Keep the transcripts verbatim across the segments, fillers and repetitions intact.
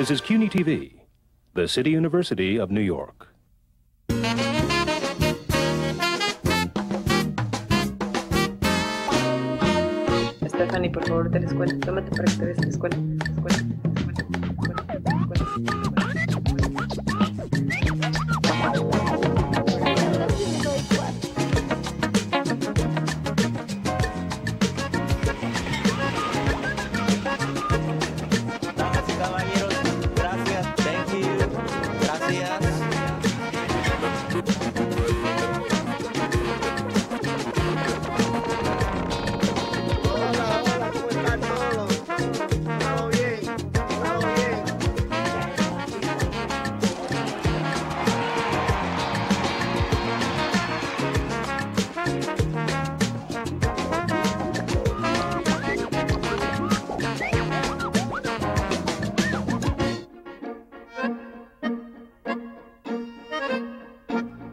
This is C U N Y T V, the City University of New York. Stephanie, por favor, de la escuela. Tómate para que te veas la escuela. Escuela, escuela, escuela, escuela. Damas y caballeros, gracias, thank you, gracias.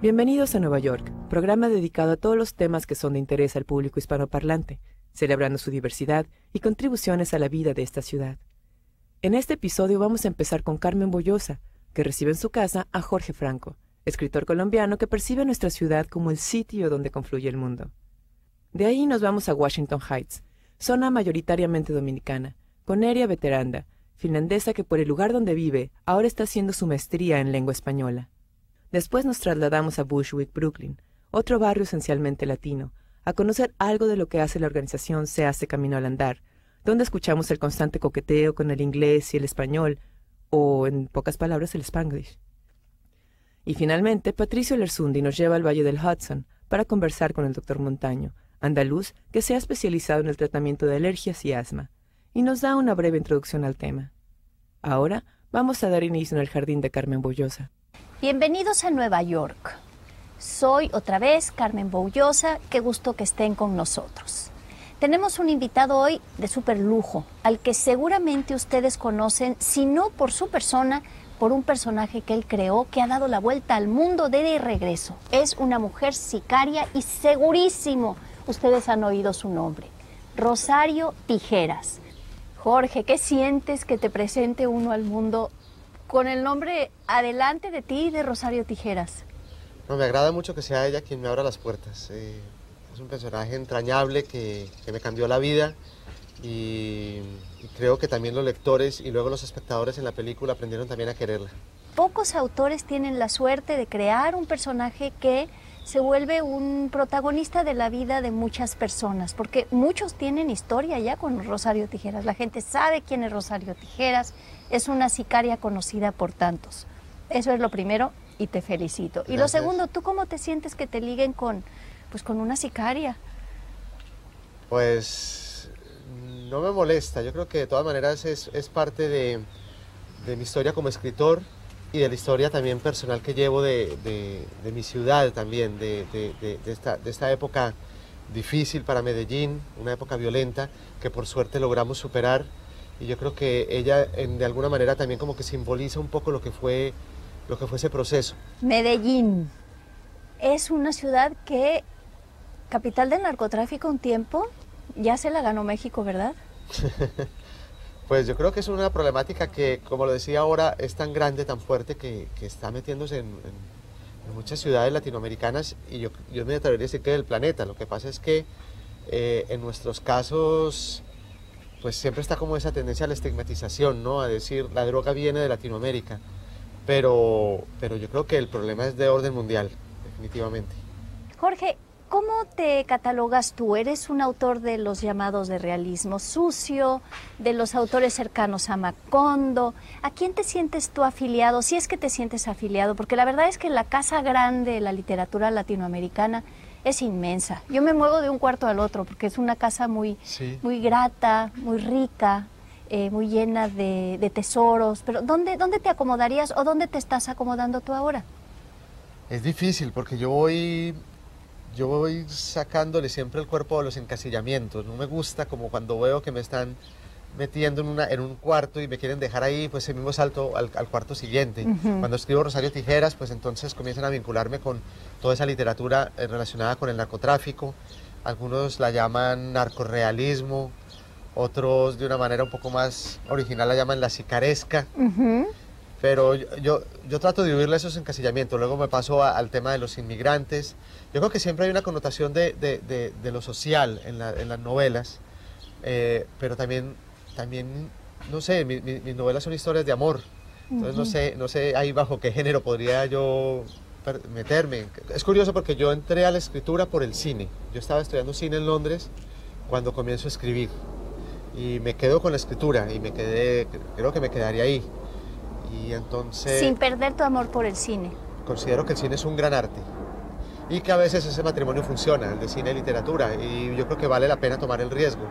Bienvenidos a Nueva York, programa dedicado a todos los temas que son de interés al público hispanoparlante, celebrando su diversidad y contribuciones a la vida de esta ciudad. En este episodio vamos a empezar con Carmen Boullosa, que recibe en su casa a Jorge Franco, escritor colombiano que percibe a nuestra ciudad como el sitio donde confluye el mundo. De ahí nos vamos a Washington Heights, zona mayoritariamente dominicana, con Erja Vettenranta, finlandesa que por el lugar donde vive ahora está haciendo su maestría en lengua española. Después nos trasladamos a Bushwick, Brooklyn, otro barrio esencialmente latino, a conocer algo de lo que hace la organización Se Hace Camino al Andar, donde escuchamos el constante coqueteo con el inglés y el español, o en pocas palabras el spanglish. Y finalmente, Patricio Lerzundi nos lleva al Valle del Hudson para conversar con el doctor Montaño, andaluz que se ha especializado en el tratamiento de alergias y asma, y nos da una breve introducción al tema. Ahora vamos a dar inicio en el jardín de Carmen Boullosa. Bienvenidos a Nueva York. Soy otra vez Carmen Boullosa, qué gusto que estén con nosotros. Tenemos un invitado hoy de súper lujo, al que seguramente ustedes conocen, si no por su persona, por un personaje que él creó que ha dado la vuelta al mundo de regreso. Es una mujer sicaria y segurísimo ustedes han oído su nombre, Rosario Tijeras. Jorge, ¿qué sientes que te presente uno al mundo con el nombre adelante de ti y de Rosario Tijeras? No, me agrada mucho que sea ella quien me abra las puertas. Eh, es un personaje entrañable que, que me cambió la vida y, y creo que también los lectores y luego los espectadores en la película aprendieron también a quererla. Pocos autores tienen la suerte de crear un personaje que se vuelve un protagonista de la vida de muchas personas, porque muchos tienen historia ya con Rosario Tijeras. La gente sabe quién es Rosario Tijeras. Es una sicaria conocida por tantos. Eso es lo primero y te felicito. Gracias. Y lo segundo, ¿tú cómo te sientes que te liguen con, pues, con una sicaria? Pues no me molesta. Yo creo que de todas maneras es, es parte de, de mi historia como escritor y de la historia también personal que llevo de, de, de mi ciudad también, de, de, de, de, esta, de esta época difícil para Medellín, una época violenta que por suerte logramos superar. Y yo creo que ella, en, de alguna manera, también como que simboliza un poco lo que fue, lo que fue ese proceso. Medellín es una ciudad que, capital del narcotráfico un tiempo, ya se la ganó México, ¿verdad? Pues yo creo que es una problemática que, como lo decía ahora, es tan grande, tan fuerte, que, que está metiéndose en, en, en muchas ciudades latinoamericanas y yo, yo me atrevería a decir que del planeta. Lo que pasa es que eh, en nuestros casos, pues siempre está como esa tendencia a la estigmatización, ¿no? A decir, la droga viene de Latinoamérica, pero, pero yo creo que el problema es de orden mundial, definitivamente. Jorge, ¿cómo te catalogas tú? Eres un autor de los llamados de realismo sucio, de los autores cercanos a Macondo. ¿A quién te sientes tú afiliado? Si es que te sientes afiliado, porque la verdad es que la casa grande de la literatura latinoamericana es inmensa. Yo me muevo de un cuarto al otro porque es una casa muy, sí, muy grata, muy rica, eh, muy llena de, de tesoros. Pero ¿dónde, ¿dónde te acomodarías o dónde te estás acomodando tú ahora? Es difícil porque yo voy, yo voy sacándole siempre el cuerpo a los encasillamientos. No me gusta como cuando veo que me están metiendo en, una, en un cuarto y me quieren dejar ahí, pues el mismo salto al, al cuarto siguiente. Uh-huh. Cuando escribo Rosario Tijeras, pues entonces comienzan a vincularme con toda esa literatura relacionada con el narcotráfico. Algunos la llaman narcorrealismo, otros de una manera un poco más original la llaman la sicaresca. Uh-huh. Pero yo, yo, yo trato de huirle esos encasillamientos, luego me paso a, al tema de los inmigrantes. Yo creo que siempre hay una connotación de, de, de, de lo social en, la, en las novelas, eh, pero también, también, no sé, mi, mi, mis novelas son historias de amor. Entonces uh-huh. no sé, no sé ahí bajo qué género podría yo meterme. Es curioso porque yo entré a la escritura por el cine. Yo estaba estudiando cine en Londres cuando comienzo a escribir. Y me quedo con la escritura y me quedé, creo que me quedaría ahí. Y entonces... Sin perder tu amor por el cine. Considero que el cine es un gran arte. Y que a veces ese matrimonio funciona, el de cine y literatura. Y yo creo que vale la pena tomar el riesgo.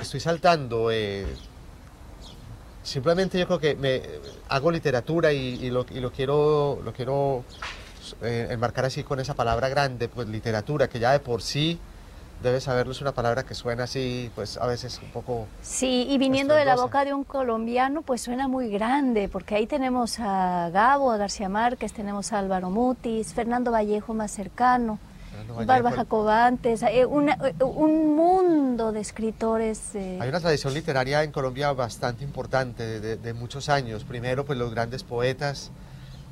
Estoy saltando... Eh, simplemente yo creo que me, hago literatura y, y, lo, y lo quiero, lo quiero eh, enmarcar así con esa palabra grande, pues literatura, que ya de por sí... Debes saberlo, es una palabra que suena así, pues a veces un poco... Sí, y viniendo de la boca de un colombiano, pues suena muy grande, porque ahí tenemos a Gabo, a García Márquez, tenemos a Álvaro Mutis, Fernando Vallejo más cercano, Vallejo, Barba Jacob antes, eh, una, un mundo de escritores... Eh... Hay una tradición literaria en Colombia bastante importante, de, de, de muchos años. Primero, pues los grandes poetas,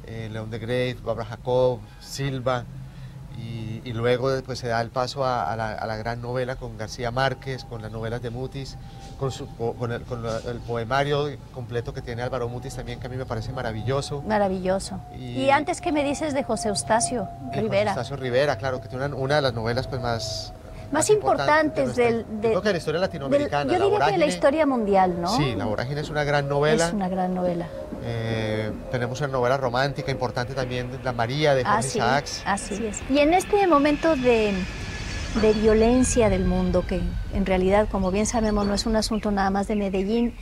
eh, León de Greiff, Barba Jacob, Silva... Y, y luego pues, se da el paso a, a, la, a la gran novela con García Márquez, con las novelas de Mutis, con, su, con, el, con el poemario completo que tiene Álvaro Mutis también, que a mí me parece maravilloso. Maravilloso. Y, y antes, ¿qué me dices de José Eustacio Rivera? José Eustacio Rivera, claro, que tiene una, una de las novelas pues, más... Más importantes del... De, creo que de la historia latinoamericana. Del, yo diría que la historia mundial, ¿no? Sí, La Vorágine es una gran novela. Es una gran novela. Eh, tenemos una novela romántica importante también, La María, de Jorge Isaacs. Así es. Y en este momento de, de violencia del mundo, que en realidad, como bien sabemos, no es un asunto nada más de Medellín,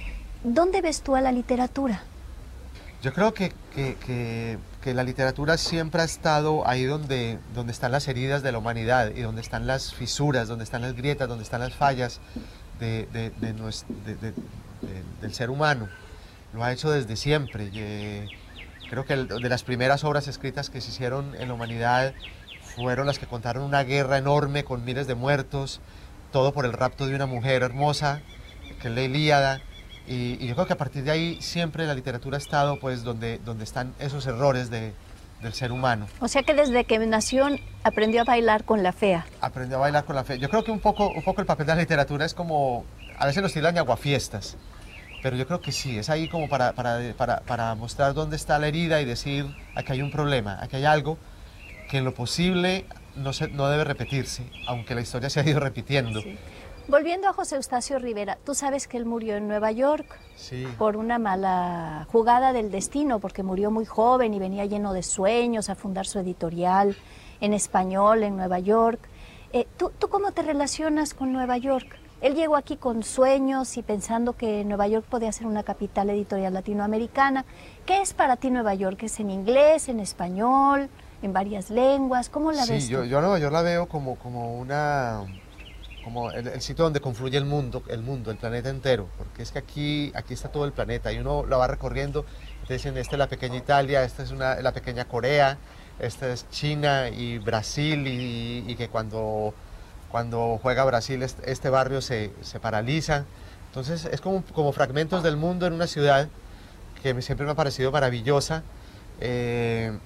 ¿dónde ves tú a la literatura? Yo creo que, que, que, que la literatura siempre ha estado ahí donde, donde están las heridas de la humanidad y donde están las fisuras, donde están las grietas, donde están las fallas de, de, de nuestro, de, de, de, del ser humano. Lo ha hecho desde siempre. Eh, creo que el, de las primeras obras escritas que se hicieron en la humanidad fueron las que contaron una guerra enorme con miles de muertos, todo por el rapto de una mujer hermosa, que es la Ilíada. Y, y yo creo que a partir de ahí siempre la literatura ha estado pues donde, donde están esos errores de, del ser humano. O sea que desde que nació aprendió a bailar con la fea. Aprendió a bailar con la fea. Yo creo que un poco, un poco el papel de la literatura es como, a veces nos tiran de aguafiestas, pero yo creo que sí, es ahí como para, para, para, para mostrar dónde está la herida y decir, aquí hay un problema, aquí hay algo que en lo posible no, se, no debe repetirse, aunque la historia se ha ido repitiendo. Sí. Volviendo a José Eustacio Rivera, tú sabes que él murió en Nueva York sí. por una mala jugada del destino, porque murió muy joven y venía lleno de sueños a fundar su editorial en español en Nueva York. Eh, ¿tú, ¿Tú cómo te relacionas con Nueva York? Él llegó aquí con sueños y pensando que Nueva York podía ser una capital editorial latinoamericana. ¿Qué es para ti Nueva York? ¿Es en inglés, en español, en varias lenguas? ¿Cómo la sí, ves tú? Yo, yo a Nueva York la veo como, como una... como el, el sitio donde confluye el mundo, el mundo, el planeta entero, porque es que aquí, aquí está todo el planeta y uno lo va recorriendo, te dicen, esta es la pequeña Italia, esta es una, la pequeña Corea, esta es China y Brasil, y, y que cuando, cuando juega Brasil este, este barrio se, se paraliza. Entonces es como, como fragmentos del mundo en una ciudad que siempre me ha parecido maravillosa. Eh,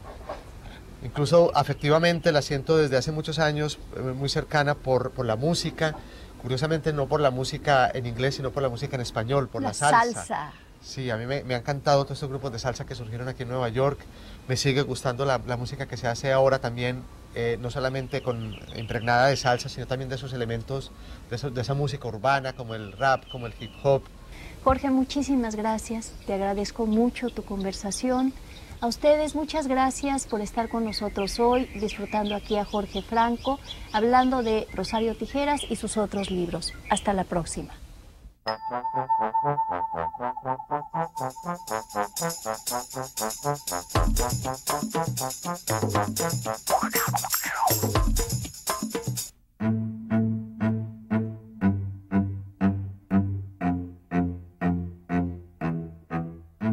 Incluso afectivamente la siento desde hace muchos años muy cercana por, por la música, curiosamente no por la música en inglés, sino por la música en español, por la, la salsa. salsa. Sí, a mí me, me han encantado todos estos grupos de salsa que surgieron aquí en Nueva York, me sigue gustando la, la música que se hace ahora también, eh, no solamente con, impregnada de salsa, sino también de esos elementos, de, eso, de esa música urbana, como el rap, como el hip hop. Jorge, muchísimas gracias, te agradezco mucho tu conversación. A ustedes muchas gracias por estar con nosotros hoy, disfrutando aquí a Jorge Franco, hablando de Rosario Tijeras y sus otros libros. Hasta la próxima.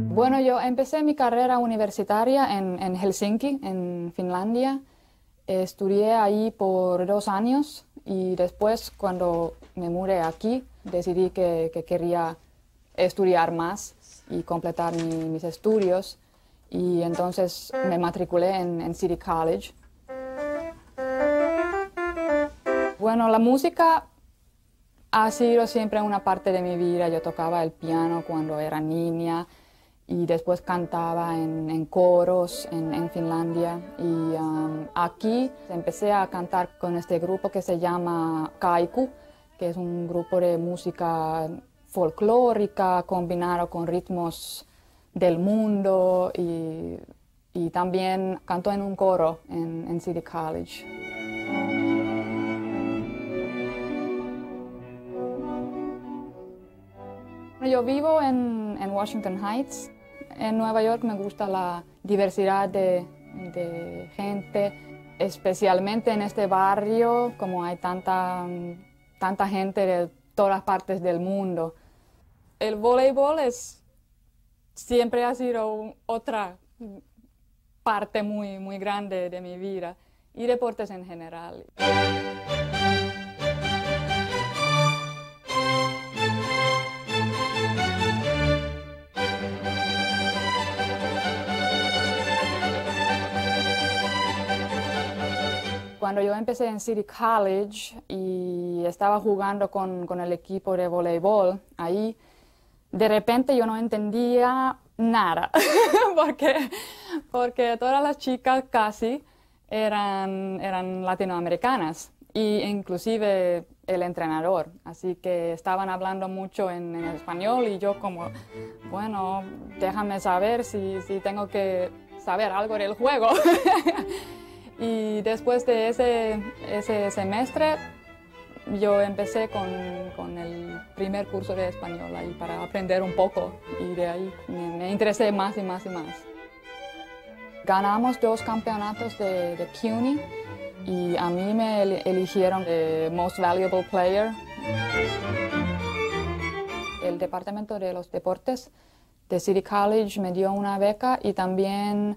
Bueno, yo empecé mi carrera universitaria en, en Helsinki, en Finlandia. Estudié ahí por dos años y después, cuando me mudé aquí, decidí que, que quería estudiar más y completar mi, mis estudios, y entonces me matriculé en, en City College. Bueno, la música ha sido siempre una parte de mi vida. Yo tocaba el piano cuando era niña y después cantaba en, en coros en, en Finlandia. Y um, aquí empecé a cantar con este grupo que se llama Kaiku, que es un grupo de música folclórica combinado con ritmos del mundo, y, y también canto en un coro en, en City College. Yo vivo en, en Washington Heights. En Nueva York me gusta la diversidad de, de gente, especialmente en este barrio, como hay tanta, tanta gente de todas partes del mundo. El voleibol es, siempre ha sido otra parte muy, muy grande de mi vida, y deportes en general. Cuando yo empecé en City College y estaba jugando con, con el equipo de voleibol, ahí de repente yo no entendía nada, porque, porque todas las chicas casi eran, eran latinoamericanas, e inclusive el entrenador. Así que estaban hablando mucho en, en español, y yo como, bueno, déjame saber si, si tengo que saber algo del juego. Y después de ese, ese semestre, yo empecé con, con el primer curso de español ahí para aprender un poco, y de ahí me, me interesé más y más y más. Ganamos dos campeonatos de, de CUNY, y a mí me eligieron de Most Valuable Player. El Departamento de los Deportes de City College me dio una beca, y también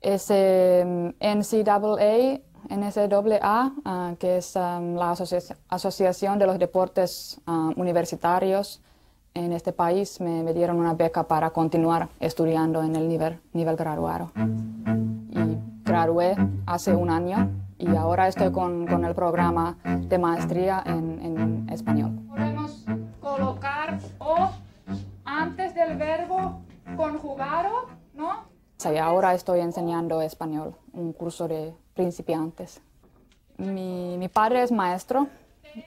ese N C A A, N C A A, uh, que es um, la asocia Asociación de los Deportes uh, Universitarios en este país, me, me dieron una beca para continuar estudiando en el nivel, nivel graduado. Y gradué hace un año, y ahora estoy con, con el programa de maestría en, en español. Podemos colocar o antes del verbo conjugado, ¿no? Sí, ahora estoy enseñando español, un curso de principiantes. Mi, mi padre es maestro,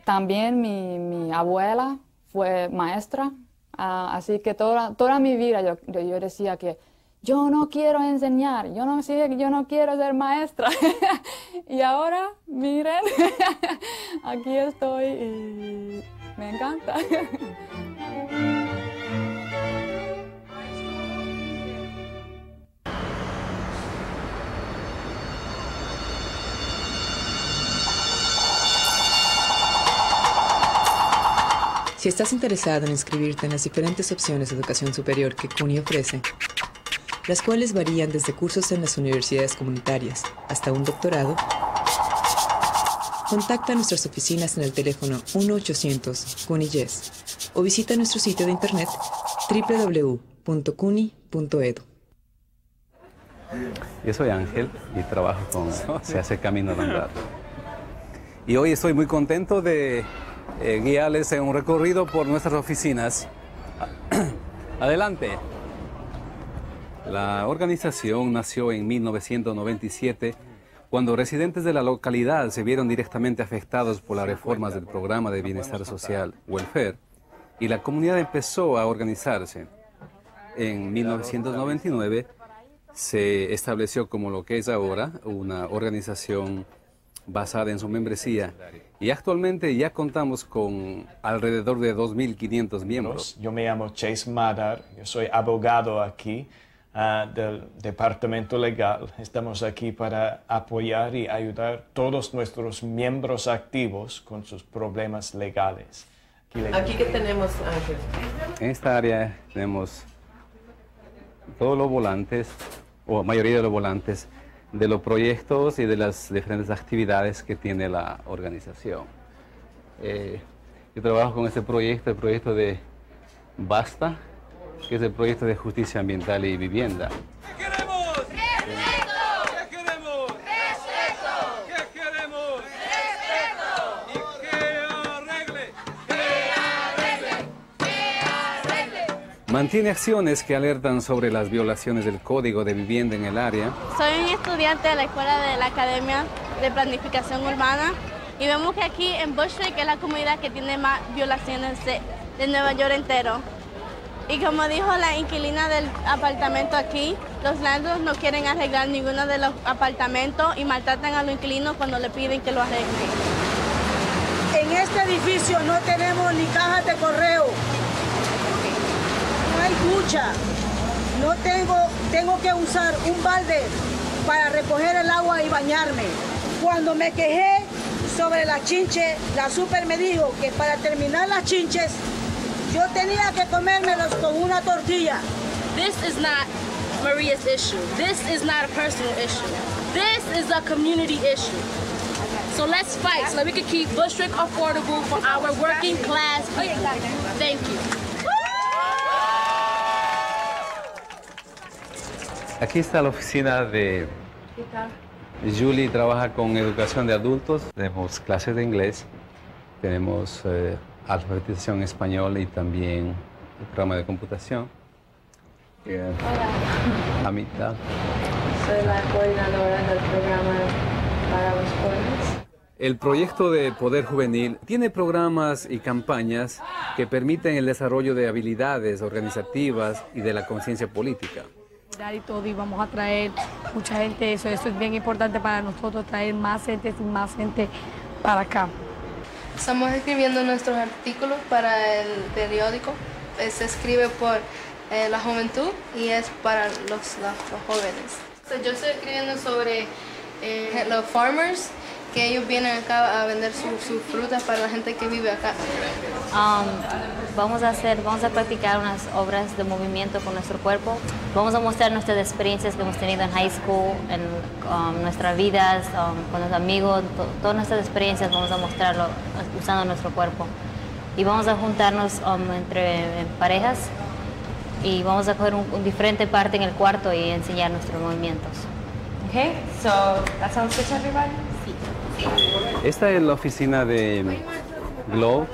también mi, mi abuela fue maestra, uh, así que toda, toda mi vida yo, yo, yo decía que yo no quiero enseñar, yo no, yo no quiero ser maestra. Y ahora, miren, aquí estoy y me encanta. Si estás interesado en inscribirte en las diferentes opciones de educación superior que CUNY ofrece, las cuales varían desde cursos en las universidades comunitarias hasta un doctorado, contacta a nuestras oficinas en el teléfono uno ochocientos C U N Y Y E S o visita nuestro sitio de internet w w w punto cuny punto edu. Yo soy Ángel y trabajo con Se Hace Camino al Andar. Y hoy estoy muy contento de Eh, guiarles en un recorrido por nuestras oficinas. Adelante. La organización nació en mil novecientos noventa y siete, cuando residentes de la localidad se vieron directamente afectados por las reformas del programa de bienestar social, welfare, y la comunidad empezó a organizarse. En mil novecientos noventa y nueve se estableció como lo que es ahora una organización basada en su membresía, y actualmente ya contamos con alrededor de dos mil quinientos miembros. Yo me llamo Chase Madar, yo soy abogado aquí uh, del Departamento Legal. Estamos aquí para apoyar y ayudar a todos nuestros miembros activos con sus problemas legales. Aquí, le... aquí que tenemos, Ángel. En esta área tenemos todos los volantes, o mayoría de los volantes, de los proyectos y de las diferentes actividades que tiene la organización. Eh, Yo trabajo con este proyecto, el proyecto de BASTA, que es el proyecto de justicia ambiental y vivienda. ¿Qué queremos? ¡Respeto! ¿Qué queremos? ¡Respeto! ¿Qué queremos? ¡Respeto! ¡Y que arregle! ¡Que arregle! ¡Que arregle! Mantiene acciones que alertan sobre las violaciones del Código de Vivienda en el área. Soy un estudiante de la Escuela de la Academia de Planificación Urbana. Y vemos que aquí en Bushwick es la comunidad que tiene más violaciones de, de Nueva York entero. Y como dijo la inquilina del apartamento aquí, los landlords no quieren arreglar ninguno de los apartamentos y maltratan a los inquilinos cuando le piden que lo arreglen. En este edificio no tenemos ni cajas de correo, no hay ducha, no tengo, tengo que usar un balde para recoger el agua y bañarme. Cuando me quejé sobre las chinches, la super me dijo que para terminar las chinches yo tenía que comérmelos con una tortilla. This is not Maria's issue. This is not a personal issue. This is a community issue. So let's fight so that we can keep Bushwick affordable for our working class people. Thank you. Aquí está la oficina de... ¿Qué tal? Julie trabaja con educación de adultos, tenemos clases de inglés, tenemos eh, alfabetización en español y también el programa de computación. Yeah. Hola. Amita. Soy la coordinadora del programa para los jóvenes. El proyecto de Poder Juvenil tiene programas y campañas que permiten el desarrollo de habilidades organizativas y de la conciencia política. Y todo, y vamos a traer mucha gente, eso, eso es bien importante para nosotros, traer más gente y más gente para acá. Estamos escribiendo nuestros artículos para el periódico, se escribe por eh, la juventud y es para los, los, los jóvenes. So, yo estoy escribiendo sobre eh, los farmers, que ellos vienen acá a vender sus su frutas para la gente que vive acá. Um, vamos a hacer, vamos a practicar unas obras de movimiento con nuestro cuerpo. Vamos a mostrar nuestras experiencias que hemos tenido en high school, en um, nuestras vidas, um, con los amigos, to, todas nuestras experiencias vamos a mostrarlo usando nuestro cuerpo. Y vamos a juntarnos um, entre en parejas y vamos a coger un, un diferente parte en el cuarto y enseñar nuestros movimientos. Okay, so that sounds good to everybody. Esta es la oficina de GLOBE,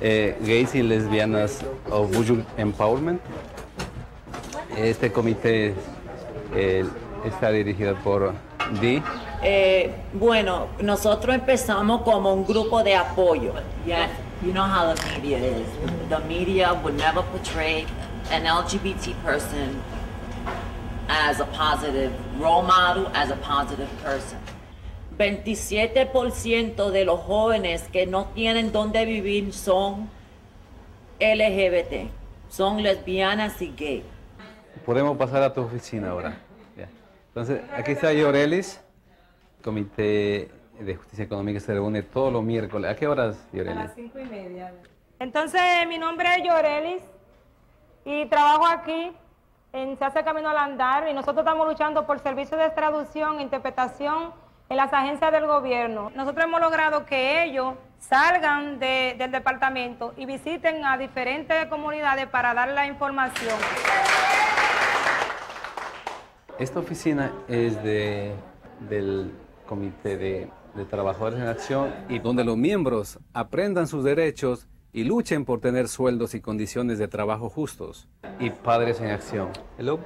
eh, Gays y Lesbianas of Bushwick Empowerment. Este comité eh, está dirigido por Dee. Eh, bueno, nosotros empezamos como un grupo de apoyo. Yeah, you know how the media is. The media would never portray an L G B T person as a positive role model, as a positive person. veintisiete por ciento de los jóvenes que no tienen dónde vivir son L G B T, son lesbianas y gay. Podemos pasar a tu oficina ahora. Yeah. Entonces, aquí está Yorelis, el Comité de Justicia Económica se reúne todos los miércoles. ¿A qué horas, Yorelis? A las cinco y media. Entonces, mi nombre es Yorelis y trabajo aquí en Se Hace Camino al Andar y nosotros estamos luchando por servicios de traducción, interpretación, en las agencias del gobierno. Nosotros hemos logrado que ellos salgan de, del departamento y visiten a diferentes comunidades para dar la información. Esta oficina es de, del Comité de, de Trabajadores en Acción y donde los miembros aprendan sus derechos y luchen por tener sueldos y condiciones de trabajo justos. Y Padres en Acción. Hello.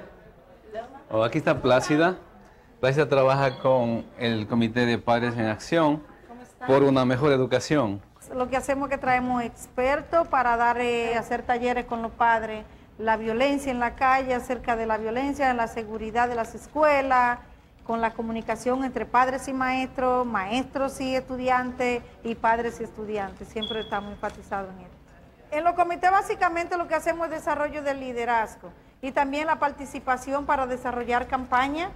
Oh, aquí está Plácida. Plácida trabaja con el Comité de Padres en Acción por una mejor educación. Lo que hacemos es que traemos expertos para dar, eh, hacer talleres con los padres. La violencia en la calle, acerca de la violencia, en la seguridad de las escuelas, con la comunicación entre padres y maestros, maestros y estudiantes y padres y estudiantes. Siempre estamos enfatizados en esto. En los comités básicamente lo que hacemos es desarrollo del liderazgo y también la participación para desarrollar campañas.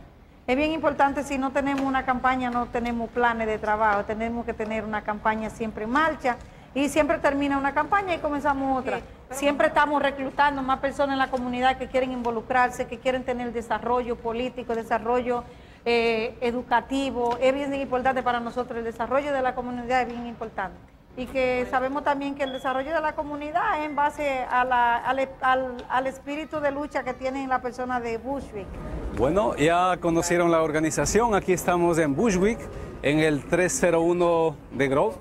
Es bien importante, si no tenemos una campaña, no tenemos planes de trabajo, tenemos que tener una campaña siempre en marcha y siempre termina una campaña y comenzamos otra. Siempre estamos reclutando más personas en la comunidad que quieren involucrarse, que quieren tener desarrollo político, desarrollo eh, educativo. Es bien importante para nosotros, el desarrollo de la comunidad es bien importante. y que sabemos también que el desarrollo de la comunidad es en base a la, al, al, al espíritu de lucha que tienen la persona de Bushwick. Bueno, ya conocieron la organización, aquí estamos en Bushwick, en el tres cero uno de Grove.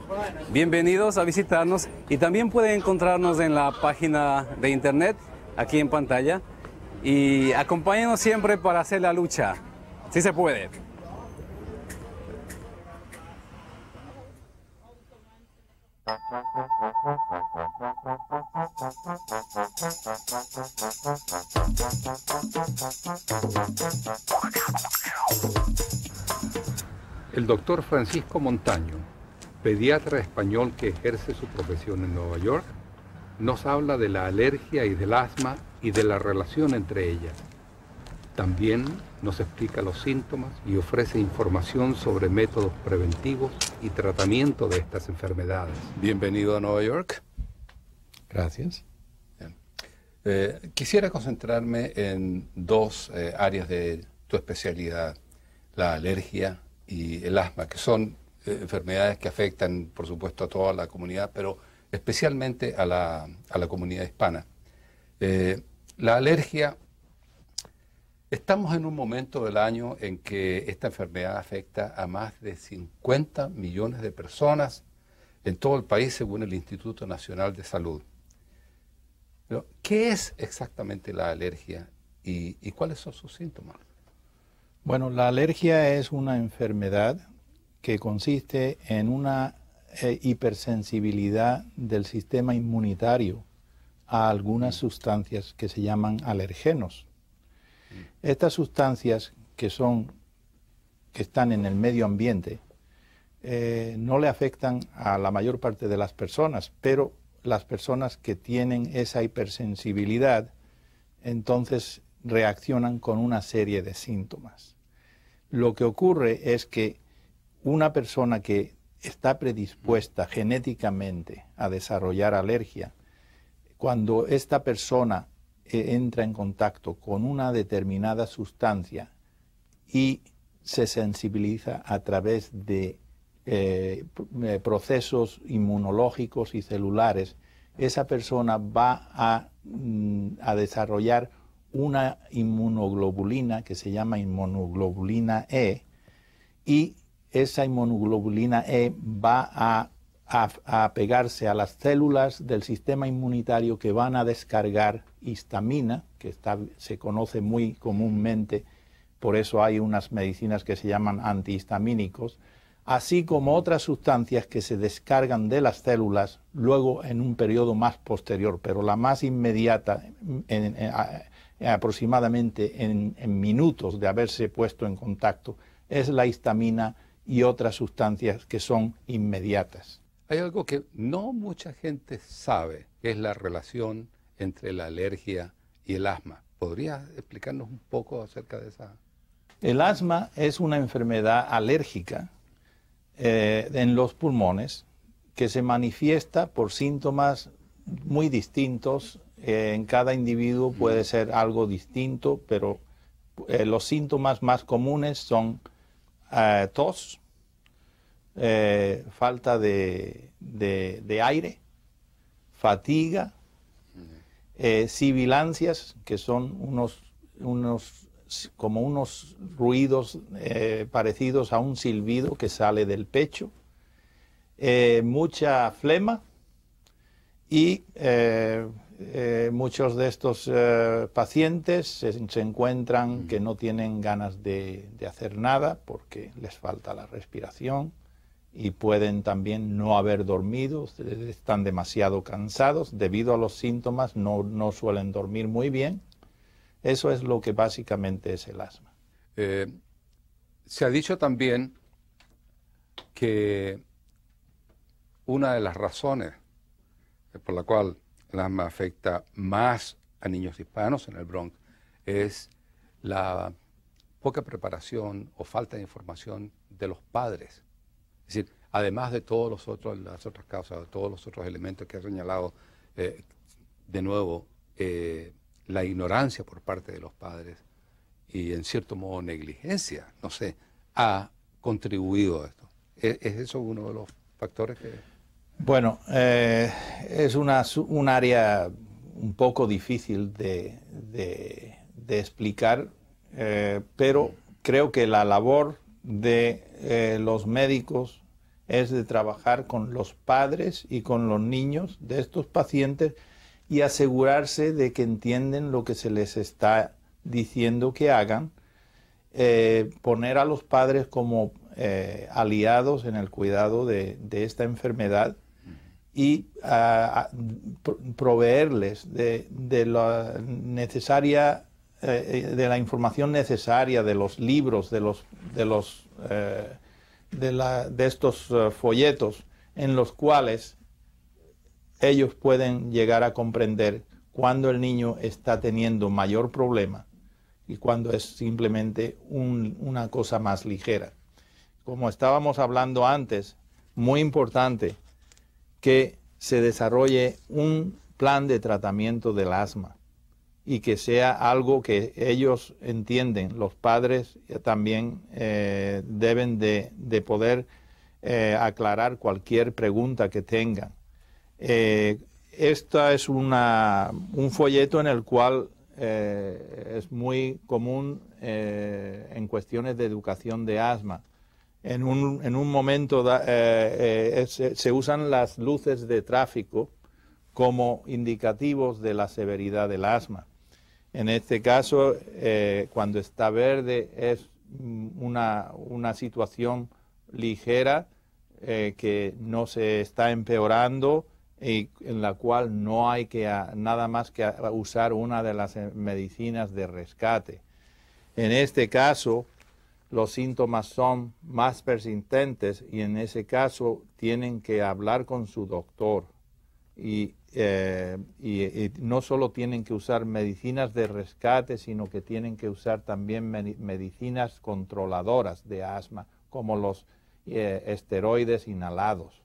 Bienvenidos a visitarnos y también pueden encontrarnos en la página de internet, aquí en pantalla. Y acompáñenos siempre para hacer la lucha, si se puede. El doctor Francisco Montaño, pediatra español que ejerce su profesión en Nueva York, nos habla de la alergia y del asma y de la relación entre ellas. También nos explica los síntomas y ofrece información sobre métodos preventivos y tratamiento de estas enfermedades. Bienvenido a Nueva York. Gracias. Eh, quisiera concentrarme en dos eh, áreas de tu especialidad, la alergia y el asma, que son eh, enfermedades que afectan, por supuesto, a toda la comunidad, pero especialmente a la, a la comunidad hispana. Eh, la alergia... Estamos en un momento del año en que esta enfermedad afecta a más de cincuenta millones de personas en todo el país, según el Instituto Nacional de Salud. Pero, ¿qué es exactamente la alergia y, y cuáles son sus síntomas? Bueno, la alergia es una enfermedad que consiste en una eh, hipersensibilidad del sistema inmunitario a algunas sustancias que se llaman alergenos. Estas sustancias que son, que están en el medio ambiente, eh, no le afectan a la mayor parte de las personas, pero las personas que tienen esa hipersensibilidad, entonces reaccionan con una serie de síntomas. Lo que ocurre es que una persona que está predispuesta genéticamente a desarrollar alergia, cuando esta persona entra en contacto con una determinada sustancia y se sensibiliza a través de eh, procesos inmunológicos y celulares, esa persona va a, a desarrollar una inmunoglobulina que se llama inmunoglobulina E, y esa inmunoglobulina E va a, a, a pegarse a las células del sistema inmunitario que van a descargar histamina, que está, se conoce muy comúnmente, por eso hay unas medicinas que se llaman antihistamínicos, así como otras sustancias que se descargan de las células luego en un periodo más posterior, pero la más inmediata, en, en, en, aproximadamente en, en minutos de haberse puesto en contacto, es la histamina y otras sustancias que son inmediatas. Hay algo que no mucha gente sabe, que es la relación entre la alergia y el asma. ¿Podrías explicarnos un poco acerca de esa? El asma es una enfermedad alérgica eh, en los pulmones que se manifiesta por síntomas muy distintos. Eh, en cada individuo puede ser algo distinto, pero eh, los síntomas más comunes son eh, tos, eh, falta de, de, de aire, fatiga, Eh, sibilancias, que son unos, unos, como unos ruidos eh, parecidos a un silbido que sale del pecho, eh, mucha flema y eh, eh, muchos de estos eh, pacientes se, se encuentran que no tienen ganas de, de hacer nada porque les falta la respiración y pueden también no haber dormido, están demasiado cansados, debido a los síntomas no, no suelen dormir muy bien. Eso es lo que básicamente es el asma. Eh, se ha dicho también que una de las razones por la cual el asma afecta más a niños hispanos en el Bronx es la poca preparación o falta de información de los padres. Es decir, además de todos los otros, las otras causas, de todos los otros elementos que ha señalado, eh, de nuevo, eh, la ignorancia por parte de los padres y, en cierto modo, negligencia, no sé, ha contribuido a esto. ¿Es, es eso uno de los factores que...? Bueno, eh, es una, un área un poco difícil de, de, de explicar, eh, pero creo que la labor de eh, los médicos es de trabajar con los padres y con los niños de estos pacientes y asegurarse de que entienden lo que se les está diciendo que hagan, eh, poner a los padres como eh, aliados en el cuidado de, de esta enfermedad y uh, pro proveerles de, de la necesaria, eh, de la información necesaria, de los libros, de los, de los eh, de, la, de estos uh, folletos en los cuales ellos pueden llegar a comprender cuando el niño está teniendo mayor problema y cuando es simplemente un, una cosa más ligera. Como estábamos hablando antes, muy importante que se desarrolle un plan de tratamiento del asma y que sea algo que ellos entienden. Los padres también eh, deben de, de poder eh, aclarar cualquier pregunta que tengan. Eh, esta es una, un folleto en el cual eh, es muy común eh, en cuestiones de educación de asma. En un, en un momento da, eh, eh, se, se usan las luces de tráfico como indicativos de la severidad del asma. En este caso, eh, cuando está verde es una, una situación ligera eh, que no se está empeorando y en la cual no hay que a, nada más que a usar una de las medicinas de rescate. En este caso, los síntomas son más persistentes y en ese caso tienen que hablar con su doctor. Y, eh, y, y no solo tienen que usar medicinas de rescate, sino que tienen que usar también medicinas controladoras de asma, como los eh, esteroides inhalados.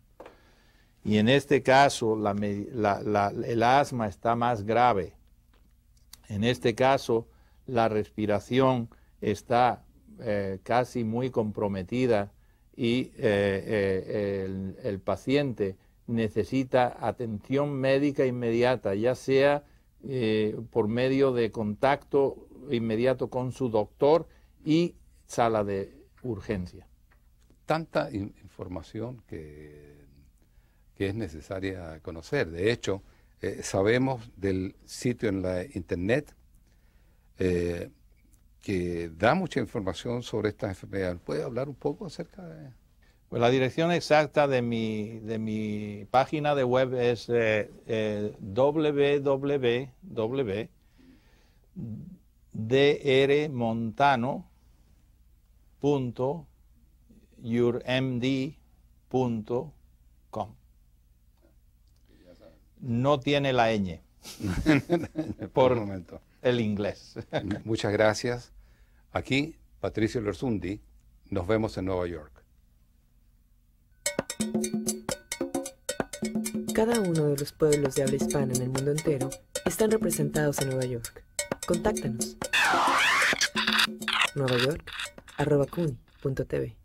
Y en este caso, la, la, la, el asma está más grave. En este caso, la respiración está eh, casi muy comprometida y eh, eh, el, el paciente necesita atención médica inmediata, ya sea eh, por medio de contacto inmediato con su doctor y sala de urgencia. Tanta in- información que, que es necesaria conocer. De hecho, eh, sabemos del sitio en la internet eh, que da mucha información sobre esta enfermedad. ¿Puede hablar un poco acerca de...? Pues la dirección exacta de mi, de mi página de web es eh, eh, w w w punto d r montano punto your m d punto com. No tiene la ñ por momento. El inglés. Muchas gracias. Aquí, Patricio Lerzundi. Nos vemos en Nueva York. Cada uno de los pueblos de habla hispana en el mundo entero están representados en Nueva York. Contáctanos. Nueva York arroba C U N Y punto T V